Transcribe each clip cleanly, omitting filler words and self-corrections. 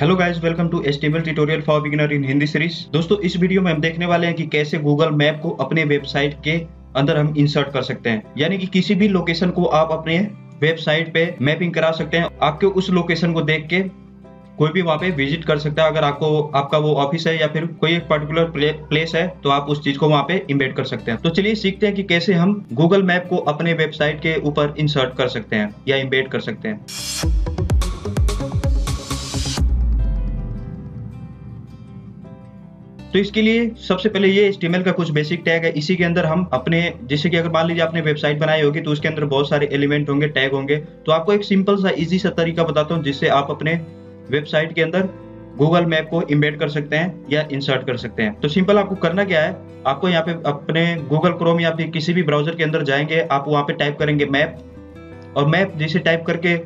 Hello guys, welcome to HTML tutorial for beginner in Hindi series. दोस्तों, इस video में हम देखने वाले हैं कि कैसे गूगल मैप को अपने वेबसाइट के अंदर हम इंसर्ट कर सकते हैं, यानी कि किसी भी लोकेशन को आप अपने वेबसाइट पे मैपिंग करा सकते हैं। आपके उस लोकेशन को देख के कोई भी वहाँ पे विजिट कर सकता है। अगर आपको आपका वो ऑफिस है या फिर कोई एक पर्टिकुलर प्लेस है तो आप उस चीज को वहाँ पे इम्बेड कर सकते हैं। तो चलिए सीखते हैं कि कैसे हम गूगल मैप को अपने वेबसाइट के ऊपर इंसर्ट कर सकते हैं या इम्बेड कर सकते हैं। तो इसके लिए सबसे पहले ये HTML का कुछ बेसिक टैग है, इसी के अंदर हम अपने, जैसे कि अगर मान लीजिए आपने वेबसाइट बनाई होगी तो उसके अंदर बहुत सारे एलिमेंट होंगे, टैग होंगे। तो आपको एक सिंपल सा इजी सा तरीका बताता हूँ जिससे आप अपने वेबसाइट के अंदर गूगल मैप को इम्बेड कर सकते हैं या इंसर्ट कर सकते हैं। तो सिंपल आपको करना क्या है, आपको यहाँ पे अपने गूगल क्रोम या फिर किसी भी ब्राउजर के अंदर जाएंगे, आप वहाँ पे टाइप करेंगे मैप, और मैप जैसे टाइप करके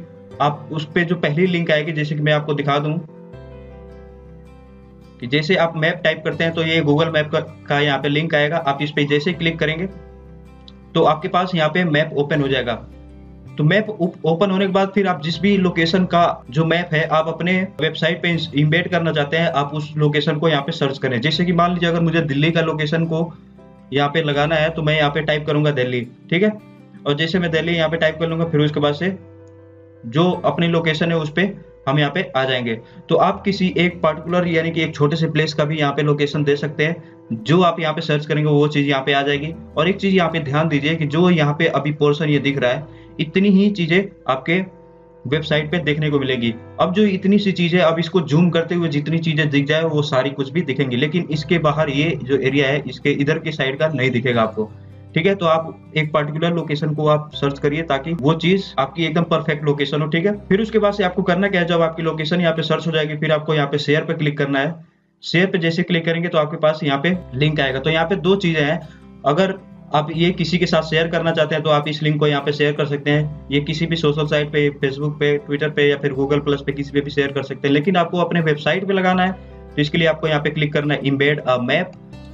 आप उस पर जो पहली लिंक आएगी, जैसे कि मैं आपको दिखा दूँ कि जैसे आप मैप टाइप करते हैं तो ये गूगल मैप का यहाँ पे लिंक आएगा। आप इस पे जैसे क्लिक करेंगे तो आपके पास यहाँ पे मैप ओपन हो जाएगा। तो मैप ओपन होने के बाद फिर आप जिस भी लोकेशन का जो मैप है आप अपने वेबसाइट पे इम्बेड करना चाहते हैं, आप उस लोकेशन को यहाँ पे सर्च करें। जैसे कि मान लीजिए अगर मुझे दिल्ली का लोकेशन को यहाँ पे लगाना है तो मैं यहाँ पे टाइप करूंगा दिल्ली, ठीक है। और जैसे मैं दिल्ली यहाँ पे टाइप कर लूंगा, फिर उसके बाद से जो अपनी लोकेशन है उस पर हम यहाँ पे आ जाएंगे। तो आप किसी एक पार्टिकुलर यानी कि एक छोटे से प्लेस का भी यहाँ पे लोकेशन दे सकते हैं, जो आप यहाँ पे सर्च करेंगे वो चीज़ यहाँ पे आ जाएगी। और एक चीज़ यहाँ पे ध्यान दीजिए कि जो यहाँ पे अभी पोर्शन ये दिख रहा है, इतनी ही चीज़ें आपके वेबसाइट पे देखने को मिलेगी। अब जो इतनी सी चीज़ें, अब इसको जूम करते हुए जितनी चीज़ें दिख जाए वो सारी कुछ भी दिखेंगी, लेकिन इसके बाहर ये जो एरिया है इसके इधर के साइड का नहीं दिखेगा आपको, ठीक है। तो आप एक पर्टिकुलर लोकेशन को आप सर्च करिए ताकि वो चीज आपकी एकदम परफेक्ट लोकेशन हो, ठीक है। फिर उसके बाद से आपको करना क्या है, जब आपकी लोकेशन यहाँ पे सर्च हो जाएगी फिर आपको यहाँ पे शेयर पे क्लिक करना है। शेयर पे जैसे क्लिक करेंगे तो आपके पास यहाँ पे लिंक आएगा। तो यहाँ पे दो चीजें हैं, अगर आप ये किसी के साथ शेयर करना चाहते हैं तो आप इस लिंक को यहाँ पे शेयर कर सकते हैं। ये किसी भी सोशल साइट पे, फेसबुक पे, ट्विटर पे या फिर गूगल प्लस पे किसी पे भी शेयर कर सकते हैं, लेकिन आपको अपने वेबसाइट पे लगाना है तो इसके लिए आपको यहाँ पे क्लिक करना है इम्बेड अ मैप।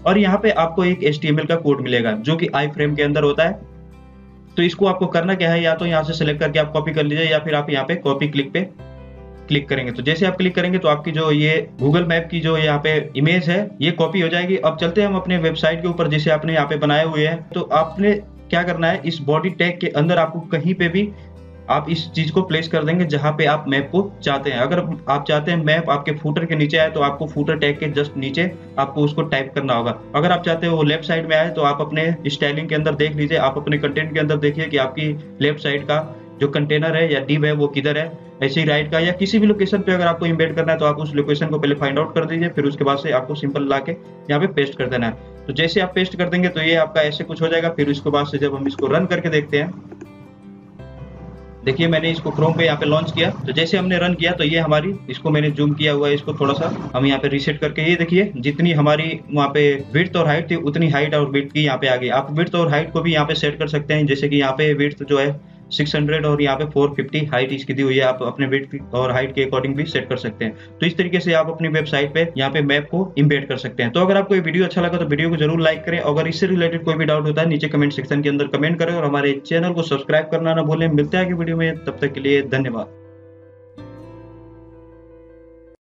और यहाँ पे आपको एक HTML का कोड मिलेगा जो कि आई फ्रेम के अंदर होता है। तो इसको आपको करना क्या है, या तो यहाँ से सिलेक्ट करके आप कॉपी कर लीजिए या फिर आप यहाँ पे कॉपी क्लिक पे क्लिक करेंगे। तो जैसे आप क्लिक करेंगे तो आपकी जो ये गूगल मैप की जो यहाँ पे इमेज है ये कॉपी हो जाएगी। अब चलते हैं हम अपने वेबसाइट के ऊपर, जैसे आपने यहाँ पे बनाए हुए है। तो आपने क्या करना है, इस बॉडी टैग के अंदर आपको कहीं पे भी आप इस चीज को प्लेस कर देंगे जहां पे आप मैप को चाहते हैं। अगर आप चाहते हैं मैप आपके फूटर के नीचे आए तो आपको फूटर टैग के जस्ट नीचे आपको उसको टाइप करना होगा। अगर आप चाहते हो वो लेफ्ट साइड में आए तो आप अपने स्टाइलिंग के अंदर देख लीजिए, आप अपने कंटेंट के अंदर देखिए कि आपकी लेफ्ट साइड का जो कंटेनर है या डिव है वो किधर है। ऐसे ही राइट का या किसी भी लोकेशन पे अगर आपको इम्बेड करना है तो आप उस लोकेशन को पहले फाइंड आउट कर दीजिए, फिर उसके बाद से आपको सिंपल ला के यहाँ पे पेस्ट कर देना है। तो जैसे आप पेस्ट कर देंगे तो ये आपका ऐसे कुछ हो जाएगा। फिर उसके बाद से जब हम इसको रन करके देखते हैं, देखिए मैंने इसको क्रोम पे यहाँ पे लॉन्च किया, तो जैसे हमने रन किया तो ये हमारी, इसको मैंने जूम किया हुआ है, इसको थोड़ा सा हम यहाँ पे रीसेट करके, ये देखिए जितनी हमारी वहाँ पे विड्थ और हाइट थी उतनी हाइट और विड्थ की यहाँ पे आ गई। आप विड्थ और हाइट को भी यहाँ पे सेट कर सकते हैं, जैसे कि यहाँ पे विड्थ जो है 600 और यहाँ पे 450 हाइट इसकी दी हुई है। आप अपने विड्थ और हाइट के अकॉर्डिंग भी सेट कर सकते हैं। तो इस तरीके से आप अपनी वेबसाइट पे यहाँ पे मैप को इम्बेड कर सकते हैं। तो अगर आपको ये वीडियो अच्छा लगा तो वीडियो को जरूर लाइक करें। अगर इससे रिलेटेड कोई भी डाउट होता है नीचे कमेंट सेक्शन के अंदर कमेंट करें, और हमारे चैनल को सब्सक्राइब करना ना भूलें। मिलते हैं आगे वीडियो में, तब तक के लिए धन्यवाद।